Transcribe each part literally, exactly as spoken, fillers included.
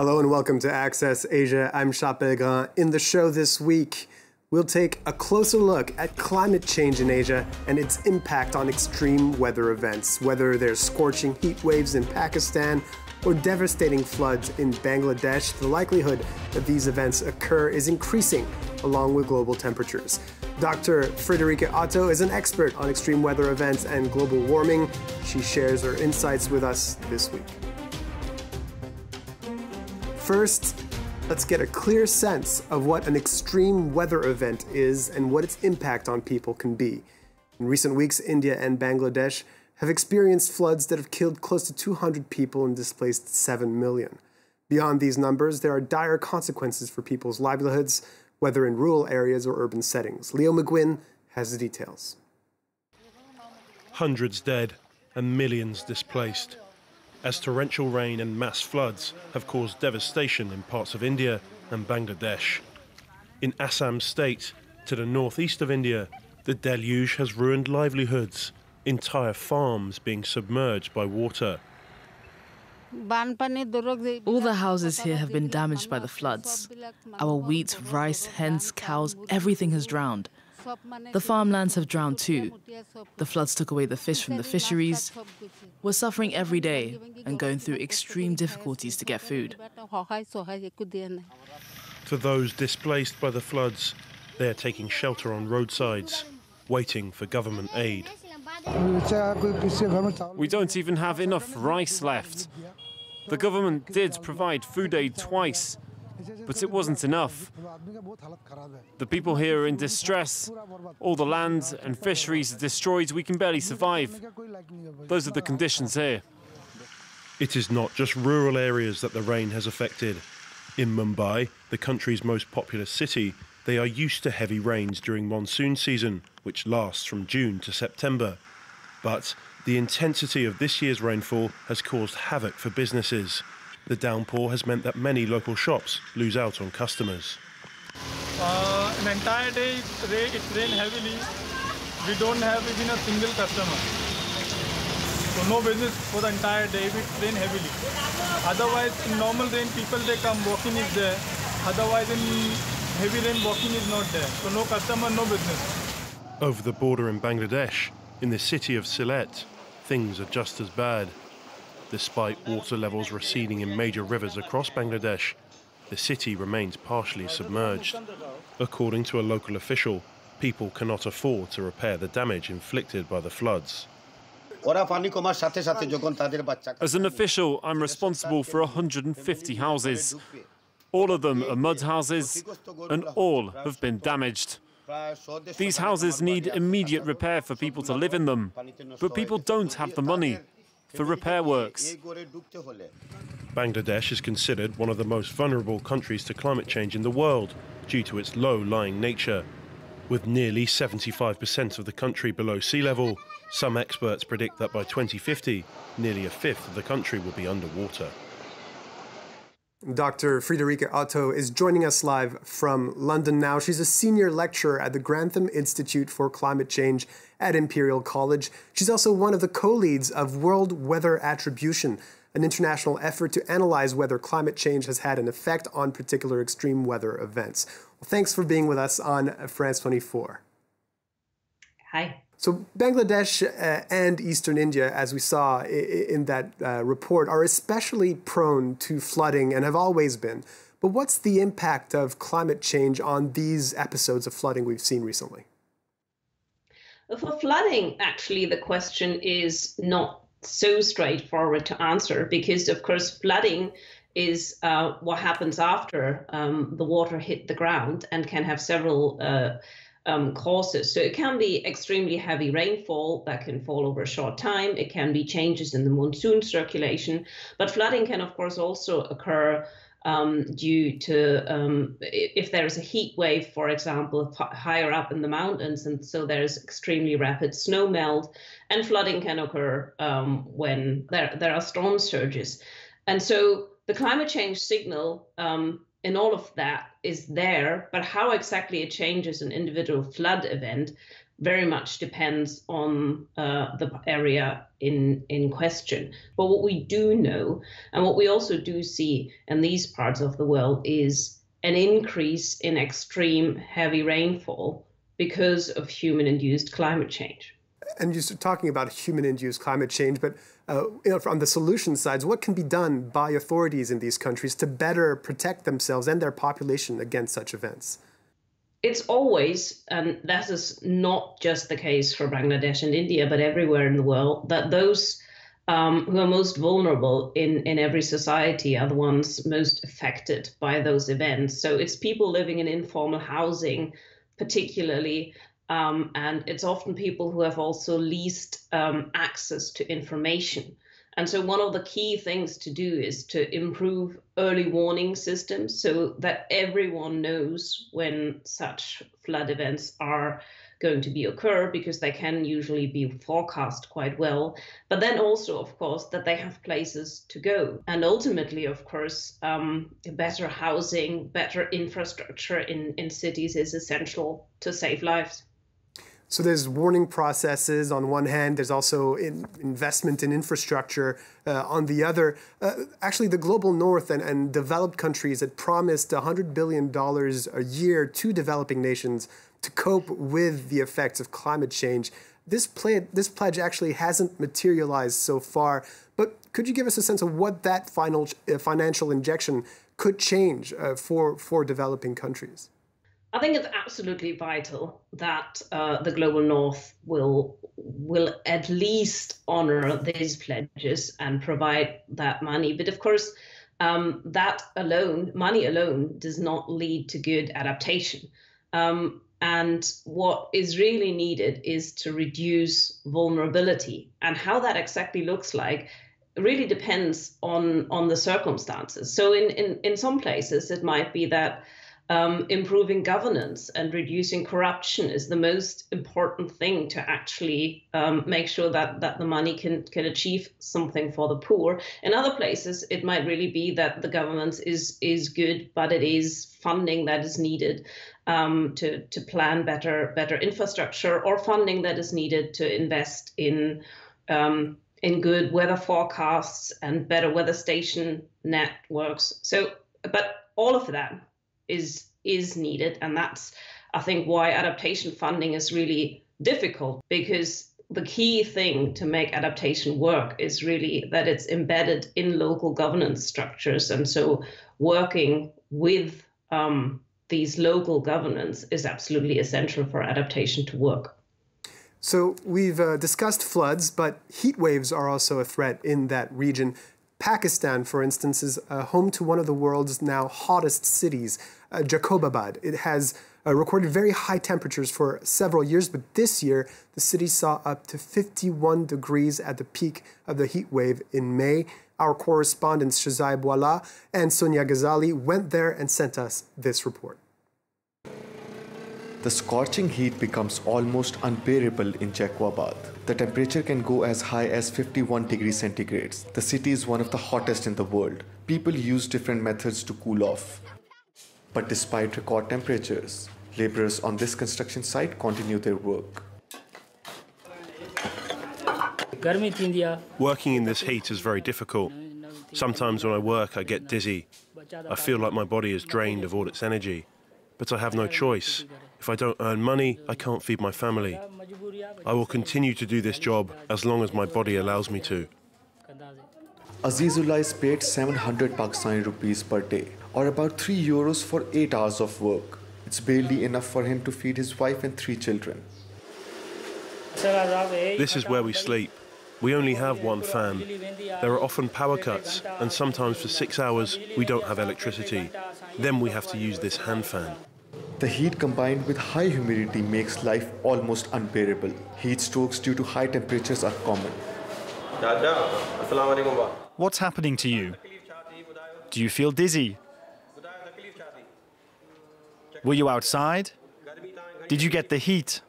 Hello and welcome to Access Asia. I'm Shabnam Begum. In the show this week, we'll take a closer look at climate change in Asia and its impact on extreme weather events, whether they're scorching heat waves in Pakistan or devastating floods in Bangladesh. The likelihood that these events occur is increasing along with global temperatures. Doctor Friederike Otto is an expert on extreme weather events and global warming. She shares her insights with us this week. First, let's get a clear sense of what an extreme weather event is and what its impact on people can be. In recent weeks, India and Bangladesh have experienced floods that have killed close to two hundred people and displaced seven million. Beyond these numbers, there are dire consequences for people's livelihoods, whether in rural areas or urban settings. Leo McGuinn has the details. Hundreds dead and millions displaced, as torrential rain and mass floods have caused devastation in parts of India and Bangladesh. In Assam state, to the northeast of India, the deluge has ruined livelihoods, entire farms being submerged by water. All the houses here have been damaged by the floods. Our wheat, rice, hens, cows, everything has drowned. The farmlands have drowned too. The floods took away the fish from the fisheries. We're suffering every day and going through extreme difficulties to get food. For those displaced by the floods, they are taking shelter on roadsides, waiting for government aid. We don't even have enough rice left. The government did provide food aid twice, but it wasn't enough. The people here are in distress. All the land and fisheries are destroyed. We can barely survive. Those are the conditions here. It is not just rural areas that the rain has affected. In Mumbai, the country's most populous city, they are used to heavy rains during monsoon season, which lasts from June to September. But the intensity of this year's rainfall has caused havoc for businesses. The downpour has meant that many local shops lose out on customers. Uh, an entire day it's rained, it's rained heavily. We don't have even a single customer. So no business for the entire day, it's rained heavily. Otherwise, in normal rain, people, they come, walking is there. Otherwise, in heavy rain, walking is not there. So no customer, no business. Over the border in Bangladesh, in the city of Sylhet, things are just as bad. Despite water levels receding in major rivers across Bangladesh, the city remains partially submerged. According to a local official, people cannot afford to repair the damage inflicted by the floods. As an official, I'm responsible for one hundred fifty houses. All of them are mud houses, and all have been damaged. These houses need immediate repair for people to live in them, but people don't have the money for repair works. Bangladesh is considered one of the most vulnerable countries to climate change in the world due to its low-lying nature. With nearly seventy-five percent of the country below sea level, some experts predict that by twenty fifty, nearly a fifth of the country will be underwater. Doctor Friederike Otto is joining us live from London now. She's a senior lecturer at the Grantham Institute for Climate Change at Imperial College. She's also one of the co-leads of World Weather Attribution, an international effort to analyze whether climate change has had an effect on particular extreme weather events. Well, thanks for being with us on France twenty-four. Hi. So Bangladesh uh, and eastern India, as we saw in that uh, report, are especially prone to flooding and have always been. But what's the impact of climate change on these episodes of flooding we've seen recently? For flooding, actually, the question is not so straightforward to answer because, of course, flooding is uh, what happens after um, the water hit the ground and can have several uh, Um, causes. So it can be extremely heavy rainfall that can fall over a short time. It can be changes in the monsoon circulation, but flooding can of course also occur um, due to um, if there is a heat wave, for example, higher up in the mountains, and so there's extremely rapid snow melt, and flooding can occur um, when there, there are storm surges. And so the climate change signal um, and all of that is there, but how exactly it changes an individual flood event very much depends on uh, the area in, in question. But what we do know, and what we also do see in these parts of the world, is an increase in extreme heavy rainfall because of human-induced climate change. And you're talking about human-induced climate change, but uh, you know, from the solution sides, what can be done by authorities in these countries to better protect themselves and their population against such events? It's always, and that is not just the case for Bangladesh and India, but everywhere in the world, that those um, who are most vulnerable in, in every society are the ones most affected by those events. So it's people living in informal housing, particularly, um, and it's often people who have also least um, access to information. And so one of the key things to do is to improve early warning systems so that everyone knows when such flood events are going to be occur, because they can usually be forecast quite well. But then also, of course, that they have places to go. And ultimately, of course, um, better housing, better infrastructure in, in cities is essential to save lives. So there's warning processes on one hand, there's also in investment in infrastructure uh, on the other. Uh, actually, the Global North and, and developed countries had promised one hundred billion dollars a year to developing nations to cope with the effects of climate change. This, pl- this pledge actually hasn't materialized so far, but could you give us a sense of what that final, uh, financial injection could change uh, for, for developing countries? I think it's absolutely vital that uh, the Global North will will at least honor these pledges and provide that money. But of course, um, that alone, money alone, does not lead to good adaptation. Um, and what is really needed is to reduce vulnerability. And how that exactly looks like really depends on on the circumstances. So in in, in some places, it might be that Um, improving governance and reducing corruption is the most important thing to actually um, make sure that, that the money can, can achieve something for the poor. In other places, it might really be that the government is, is good, but it is funding that is needed um, to, to plan better, better infrastructure, or funding that is needed to invest in um, in good weather forecasts and better weather station networks. So, but all of that is is needed, and that's, I think, why adaptation funding is really difficult, because the key thing to make adaptation work is really that it's embedded in local governance structures, and so working with um, these local governance is absolutely essential for adaptation to work. So we've uh, discussed floods, but heat waves are also a threat in that region. Pakistan, for instance, is uh, home to one of the world's now hottest cities, uh, Jacobabad. It has uh, recorded very high temperatures for several years, but this year the city saw up to fifty-one degrees at the peak of the heat wave in May. Our correspondents Shazia Bwala and Sonia Ghazali went there and sent us this report. The scorching heat becomes almost unbearable in Jacobabad. The temperature can go as high as fifty-one degrees centigrade. The city is one of the hottest in the world. People use different methods to cool off. But despite record temperatures, laborers on this construction site continue their work. Working in this heat is very difficult. Sometimes when I work, I get dizzy. I feel like my body is drained of all its energy. But I have no choice. If I don't earn money, I can't feed my family. I will continue to do this job as long as my body allows me to. Azizullah is paid seven hundred Pakistani rupees per day, or about three euros for eight hours of work. It's barely enough for him to feed his wife and three children. This is where we sleep. We only have one fan. There are often power cuts, and sometimes for six hours we don't have electricity. Then we have to use this hand fan. The heat combined with high humidity makes life almost unbearable. Heat strokes due to high temperatures are common. What's happening to you? Do you feel dizzy? Were you outside? Did you get the heat?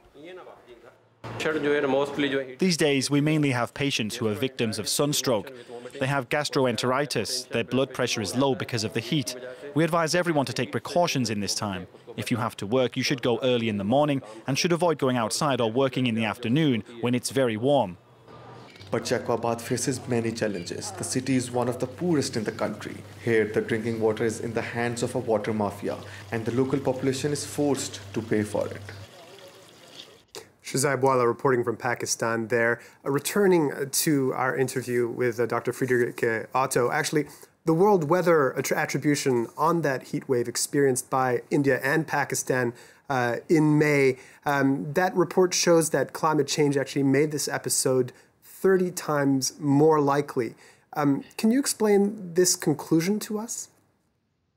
These days, we mainly have patients who are victims of sunstroke. They have gastroenteritis. Their blood pressure is low because of the heat. We advise everyone to take precautions in this time. If you have to work, you should go early in the morning and should avoid going outside or working in the afternoon when it's very warm. But Jacobabad faces many challenges. The city is one of the poorest in the country. Here, the drinking water is in the hands of a water mafia, and the local population is forced to pay for it. Shazia Bwala reporting from Pakistan there. Uh, returning to our interview with uh, Doctor Friederike Otto, actually, the World Weather Attribution on that heat wave experienced by India and Pakistan uh, in May, um, that report shows that climate change actually made this episode thirty times more likely. Um, can you explain this conclusion to us?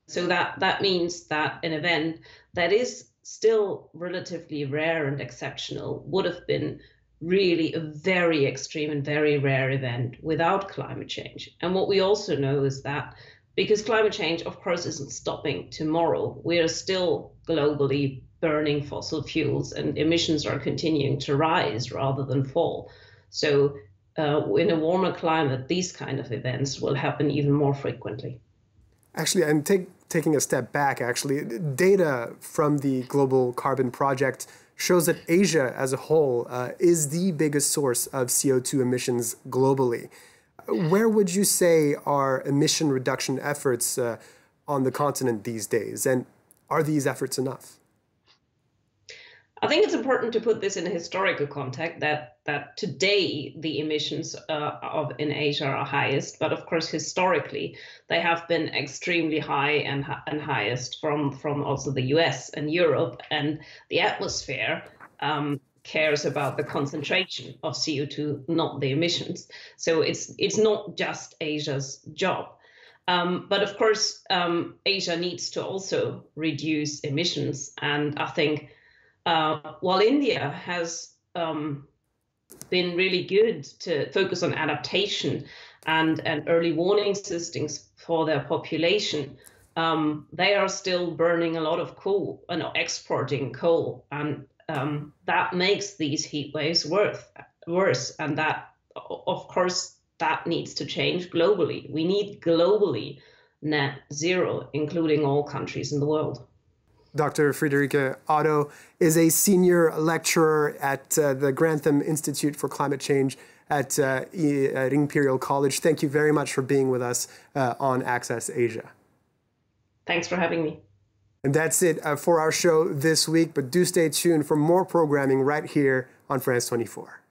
So that, that means that an event that is still relatively rare and exceptional would have been really a very extreme and very rare event without climate change. And what we also know is that because climate change, of course, isn't stopping tomorrow, we are still globally burning fossil fuels and emissions are continuing to rise rather than fall. So uh, in a warmer climate, these kind of events will happen even more frequently. Actually, I'm take, taking a step back, actually. Data from the Global Carbon Project shows that Asia as a whole uh, is the biggest source of C O two emissions globally. Where would you say are emission reduction efforts uh, on the continent these days? And are these efforts enough? I think it's important to put this in a historical context, that, that today the emissions uh, of, in Asia are highest, but of course historically they have been extremely high and, and highest from, from also the U S and Europe, and the atmosphere um, cares about the concentration of C O two, not the emissions. So it's, it's not just Asia's job. Um, but of course, um, Asia needs to also reduce emissions, and I think Uh, while India has um, been really good to focus on adaptation and, and early warning systems for their population, um, they are still burning a lot of coal and exporting coal, and um, that makes these heat waves worse. And that, of course, that needs to change globally. We need globally net zero, including all countries in the world. Doctor Friederike Otto is a senior lecturer at uh, the Grantham Institute for Climate Change at, uh, e at Imperial College. Thank you very much for being with us uh, on Access Asia. Thanks for having me. And that's it uh, for our show this week, but do stay tuned for more programming right here on France twenty-four.